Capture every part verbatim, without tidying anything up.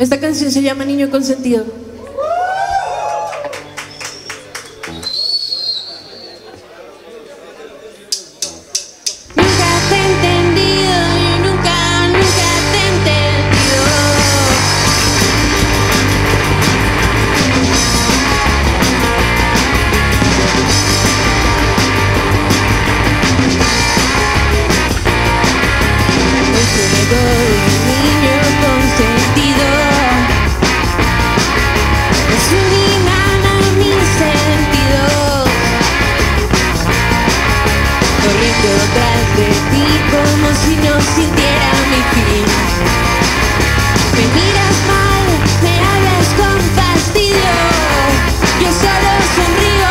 Esta canción se llama Niño Consentido. Tras de ti como si no sintiera mi fin. Me miras mal, me hablas con fastidio, yo solo sonrío.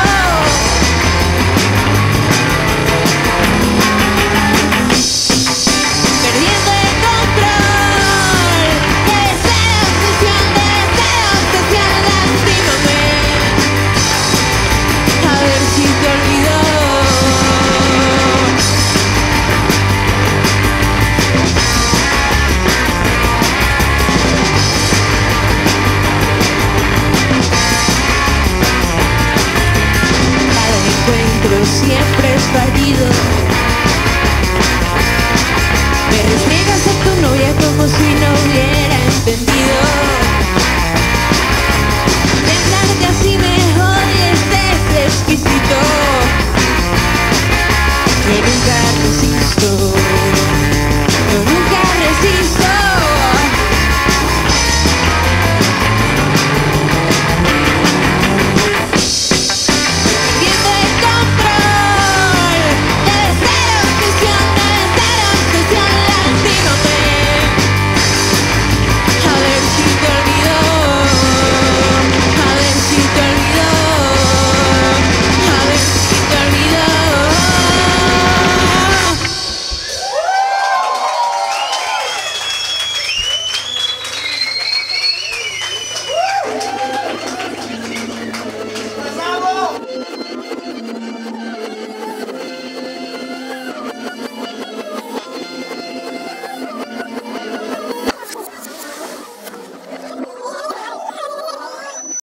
Perdiendo el control, te deseo obsesión, te deseo obsesión, lastímame, a ver si te olvido. Siempre es fallido. Me refieres a tu novia como si